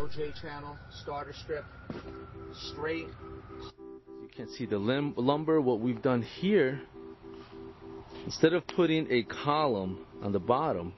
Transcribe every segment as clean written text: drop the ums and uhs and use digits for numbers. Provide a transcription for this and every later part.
OJ channel, starter strip, straight. You can see the lumber. What we've done here, instead of putting a column on the bottom,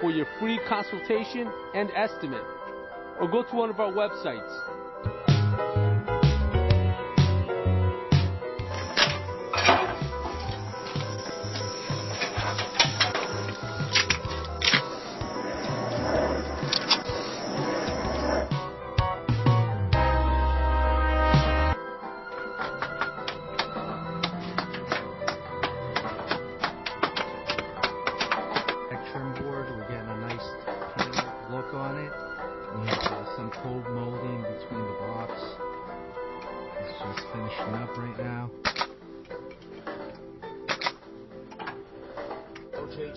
for your free consultation and estimate, or go to one of our websites.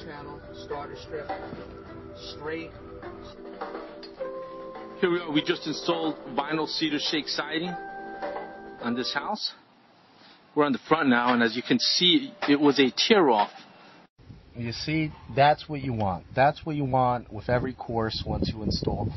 Channel, starter strip, straight. Here we are. We just installed vinyl cedar shake siding on this house. We're on the front now, and as you can see, it was a tear off. You see, that's what you want. That's what you want with every course once you install